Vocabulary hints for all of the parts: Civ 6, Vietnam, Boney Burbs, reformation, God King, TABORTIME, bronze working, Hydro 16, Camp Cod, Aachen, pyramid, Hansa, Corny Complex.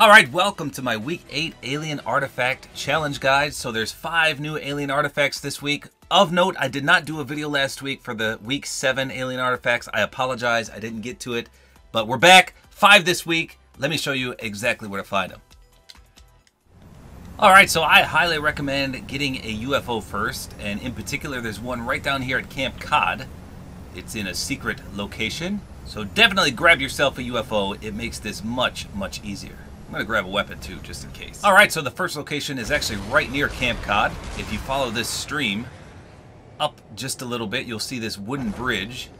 Alright, welcome to my Week 8 Alien Artifact Challenge Guide. So there's 5 new Alien Artifacts this week. Of note, I did not do a video last week for the Week 7 Alien Artifacts. I apologize, I didn't get to it. But we're back, 5 this week. Let me show you exactly where to find them. Alright, so I highly recommend getting a UFO first. And in particular, there's one right down here at Camp Cod. It's in a secret location. So definitely grab yourself a UFO. It makes this much, much easier. I'm gonna grab a weapon too, just in case. All right, so the first location is actually right near Camp Cod. If you follow this stream up just a little bit, you'll see this wooden bridge,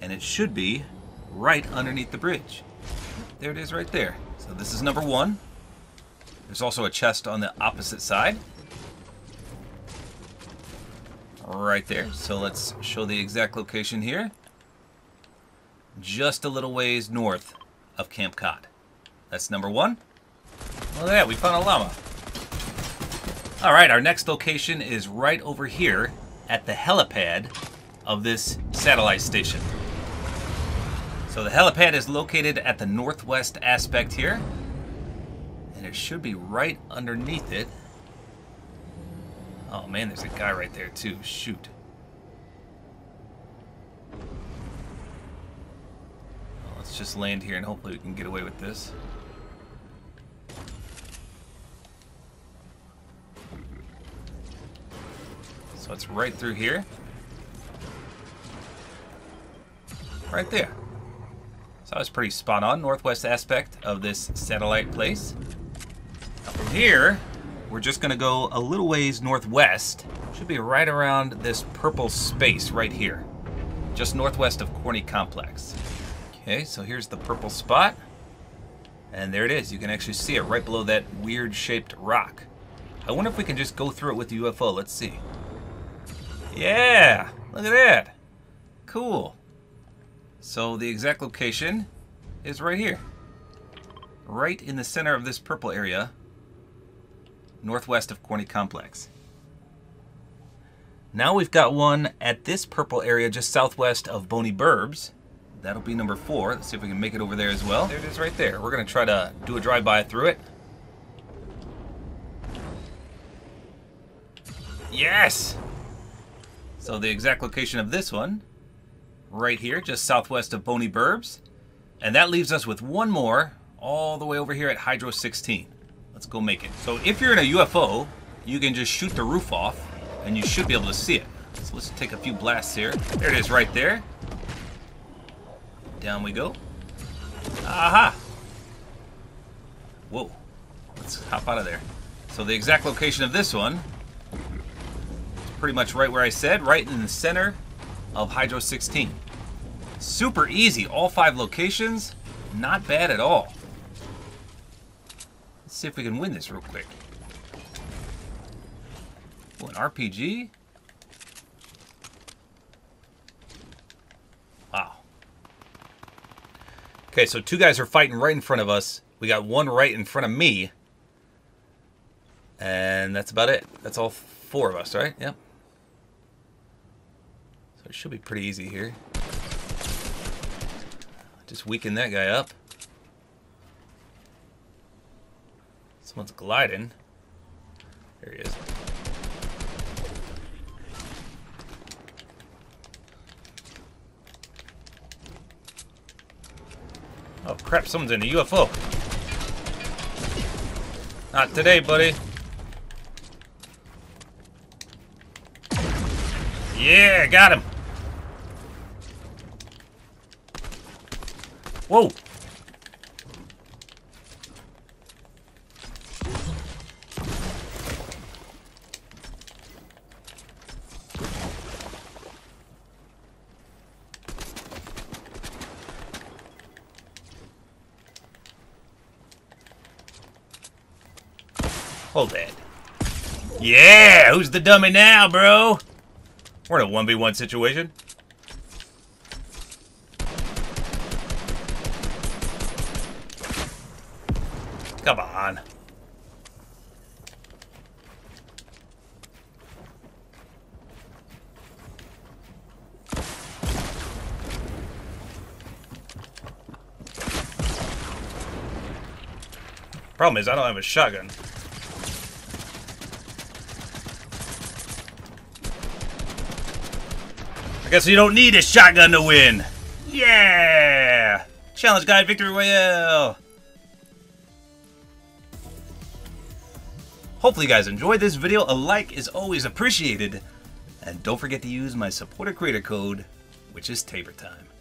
and it should be right underneath the bridge. There it is right there. So this is number one. There's also a chest on the opposite side. Right there. So let's show the exact location here. Just a little ways north of Camp Cod. That's number one. Look at that, we found a llama. All right, our next location is right over here at the helipad of this satellite station. So the helipad is located at the northwest aspect here, and it should be right underneath it. Oh man, there's a guy right there too, shoot. Let's just land here and hopefully we can get away with this. So it's right through here. Right there. So I was pretty spot on, northwest aspect of this satellite place. Now from here, we're just gonna go a little ways northwest. Should be right around this purple space right here. Just northwest of Corny Complex. Okay, so here's the purple spot. And there it is, you can actually see it right below that weird shaped rock. I wonder if we can just go through it with the UFO, let's see. Yeah, look at that. Cool. So the exact location is right here. Right in the center of this purple area, northwest of Corny Complex. Now we've got one at this purple area just southwest of Boney Burbs. That'll be number 4. Let's see if we can make it over there as well. There it is right there. We're gonna try to do a drive-by through it. Yes! So the exact location of this one, right here, just southwest of Boney Burbs. And that leaves us with one more, all the way over here at Hydro 16. Let's go make it. So if you're in a UFO, you can just shoot the roof off, and you should be able to see it. So let's take a few blasts here. There it is right there. Down we go. Aha! Whoa. Let's hop out of there. So the exact location of this one, pretty much right where I said, right in the center of Hydro 16. Super easy, all 5 locations, not bad at all. Let's see if we can win this real quick. Oh, an RPG? Wow. Okay, so 2 guys are fighting right in front of us. We got one right in front of me. And that's about it. That's all 4 of us, right? Yep. So it should be pretty easy here. Just weaken that guy up. Someone's gliding. There he is. Oh crap, someone's in a UFO. Not today, buddy. Yeah, got him. Whoa. Hold that. Yeah, who's the dummy now, bro? We're in a 1v1 situation. Come on. Problem is, I don't have a shotgun. I guess you don't need a shotgun to win. Yeah! Challenge guide, victory royale. Hopefully you guys enjoyed this video. A like is always appreciated. And don't forget to use my supporter creator code, which is TABORTIME.